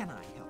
can I help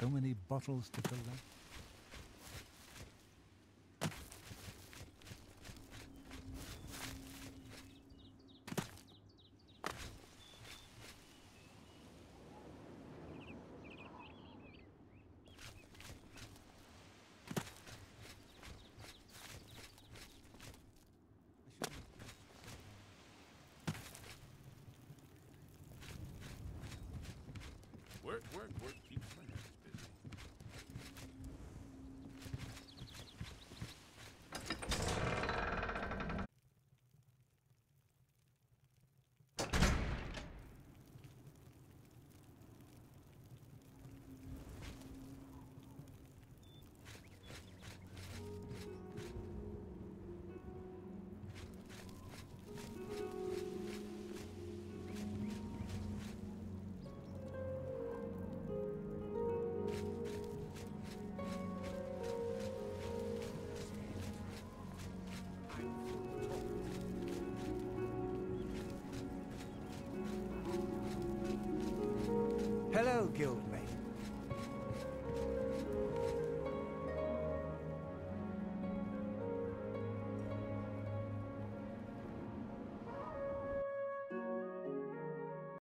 So many bottles to collect. Work keeps my hands busy. Hello, Guildman.